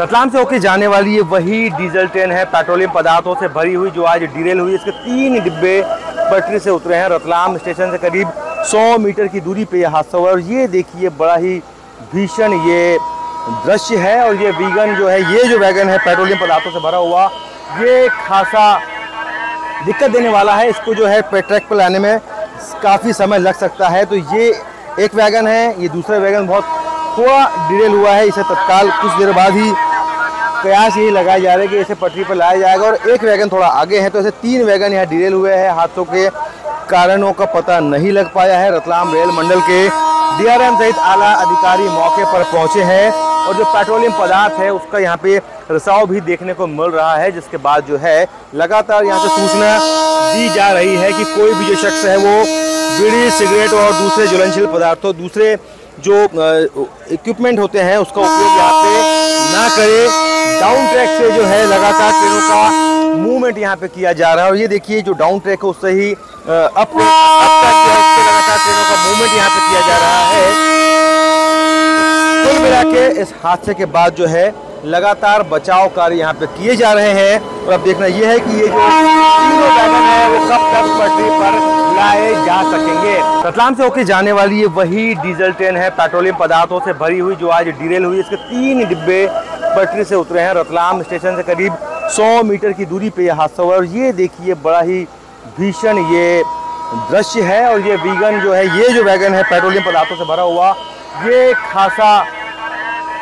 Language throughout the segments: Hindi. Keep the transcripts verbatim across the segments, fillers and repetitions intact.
रतलाम से होकर जाने वाली ये वही डीजल ट्रेन है पेट्रोलियम पदार्थों से भरी हुई जो आज डीरेल हुई। इसके तीन डिब्बे पटरी से उतरे हैं। रतलाम स्टेशन से करीब सौ मीटर की दूरी पे यह हादसा हुआ और ये देखिए बड़ा ही भीषण ये दृश्य है। और ये वीगन जो है ये जो वैगन है पेट्रोलियम पदार्थों से भरा हुआ ये खासा दिक्कत देने वाला है। इसको जो है ट्रैक पर लाने में काफ़ी समय लग सकता है। तो ये एक वैगन है, ये दूसरा वैगन बहुत थोड़ा डिरेल हुआ है। इसे तत्काल कुछ देर बाद ही प्रयास यही लगाए जा रहे हैं कि इसे पटरी पर लाया जाएगा। और एक वैगन थोड़ा आगे है तो ऐसे तीन वैगन यहाँ डिरेल हुए हैं। हादसों के कारणों का पता नहीं लग पाया है। रतलाम रेल मंडल के डी आर एम सहित आला अधिकारी मौके पर पहुंचे हैं और जो पेट्रोलियम पदार्थ है उसका यहाँ पे रिसाव भी देखने को मिल रहा है, जिसके बाद जो है लगातार यहाँ से सूचना दी जा रही है कि कोई भी जो शख्स है वो बीड़ी, सिगरेट और दूसरे ज्वलनशील पदार्थों, दूसरे जो इक्विपमेंट होते हैं उसका उपयोग यहाँ पे ना करे। डाउन ट्रैक से जो है लगातार ट्रेनों का मूवमेंट यहाँ पे किया जा रहा है। और ये देखिए जो डाउन ट्रैक है उससे ही अप तक लगातार ट्रेनों का मूवमेंट यहाँ पे किया जा रहा है। कुल मिला के इस हादसे के बाद जो है लगातार बचाव कार्य यहाँ पे किए जा रहे हैं। और अब देखना यह है कि ये जो तीनों वैगन है वो कब तक पटरी पर लाए जा सकेंगे। रतलाम से होकर जाने वाली ये वही डीजल ट्रेन है पेट्रोलियम पदार्थों से भरी हुई जो आज डिरेल हुई। इसके तीन डिब्बे पटरी से उतरे हैं। रतलाम स्टेशन से करीब सौ मीटर की दूरी पे यह हादसा हुआ और ये देखिए बड़ा ही भीषण ये दृश्य है। और ये वीगन जो है ये जो वैगन है पेट्रोलियम पदार्थों से भरा हुआ ये खासा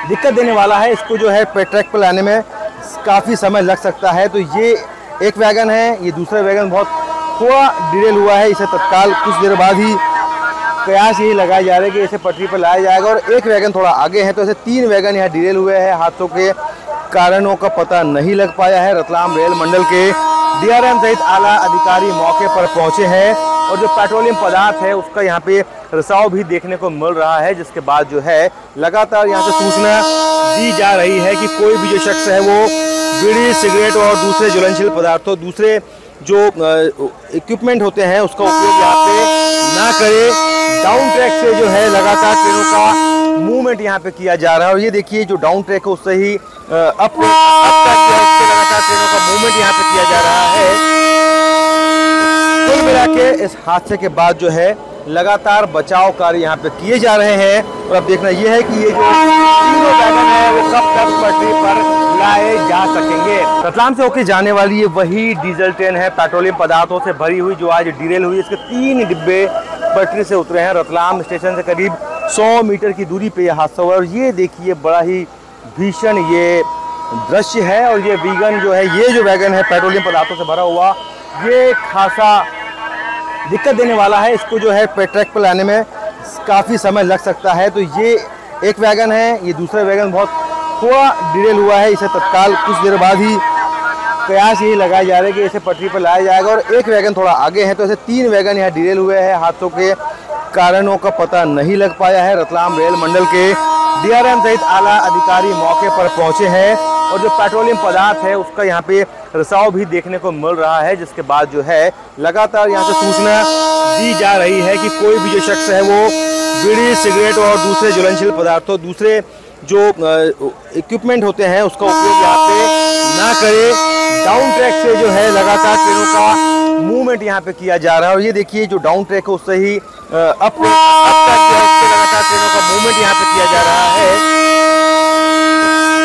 दिक्कत देने वाला है। इसको जो है ट्रैक पर लाने में काफ़ी समय लग सकता है। तो ये एक वैगन है, ये दूसरा वैगन बहुत थोड़ा डिरेल हुआ है। इसे तत्काल कुछ देर बाद ही प्रयास यही लगाए जा रहे हैं कि इसे पटरी पर लाया जाएगा। और एक वैगन थोड़ा आगे है तो ऐसे तीन वैगन यहाँ डिरेल हुए हैं। हादसों के कारणों का पता नहीं लग पाया है। रतलाम रेल मंडल के डी आर एम सहित आला अधिकारी मौके पर पहुंचे हैं और जो पेट्रोलियम पदार्थ है उसका यहाँ पे रिसाव भी देखने को मिल रहा है, जिसके बाद जो है लगातार यहाँ से सूचना दी जा रही है कि कोई भी जो शख्स है वो बीड़ी, सिगरेट और दूसरे ज्वलनशील पदार्थों, दूसरे जो इक्विपमेंट होते हैं उसका उपयोग यहाँ पे ना करे। डाउन ट्रैक से जो है लगातार ट्रेनों का मूवमेंट यहाँ पे किया जा रहा है। और ये देखिए जो डाउन ट्रैक है उससे ही अप तक लगातार ट्रेनों का मूवमेंट यहाँ पे किया जा रहा है। कुल मिला के इस हादसे के बाद जो है लगातार बचाव कार्य यहाँ पे किए जा रहे हैं। और अब देखना यह है कि ये जो तीनों वैगन है वो कब तक पटरी पर लाए जा सकेंगे। रतलाम से होकर जाने वाली ये वही डीजल ट्रेन है पेट्रोलियम पदार्थों से भरी हुई जो आज डिरेल हुई। इसके तीन डिब्बे पटरी से उतरे हैं। रतलाम स्टेशन से करीब सौ मीटर की दूरी पे यह हादसा हुआ और ये देखिए बड़ा ही भीषण ये दृश्य है। और ये वीगन जो है ये जो वैगन है पेट्रोलियम पदार्थों से भरा हुआ ये खासा दिक्कत देने वाला है। इसको जो है ट्रैक पर लाने में काफ़ी समय लग सकता है। तो ये एक वैगन है, ये दूसरा वैगन बहुत थोड़ा डिरेल हुआ है। इसे तत्काल कुछ देर बाद ही प्रयास यही लगाए जा रहे हैं कि इसे पटरी पर लाया जाएगा। और एक वैगन थोड़ा आगे है तो ऐसे तीन वैगन यहाँ डिरेल हुए हैं। हादसों के कारणों का पता नहीं लग पाया है। रतलाम रेल मंडल के डी आर एम सहित आला अधिकारी मौके पर पहुंचे हैं और जो पेट्रोलियम पदार्थ है उसका यहाँ पे रिसाव भी देखने को मिल रहा है, जिसके बाद जो है लगातार यहाँ से सूचना दी जा रही है कि कोई भी जो शख्स है वो बीड़ी, सिगरेट और दूसरे ज्वलनशील पदार्थों, दूसरे जो इक्विपमेंट होते हैं उसका उपयोग यहाँ पे ना करे। डाउन ट्रैक से जो है लगातार ट्रेनों का मूवमेंट यहाँ पे किया जा रहा है। और ये देखिए जो डाउन ट्रैक है उससे ही अप तक लगातार ट्रेनों का मूवमेंट यहाँ पे किया जा रहा है।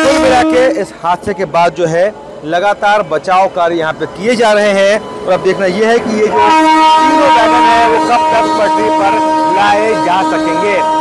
कुल मिला के इस हादसे के बाद जो है लगातार बचाव कार्य यहाँ पे किए जा रहे हैं। और अब देखना यह है कि ये जो तीनों वैगन है वो कब तक पटरी पर लाए जा सकेंगे।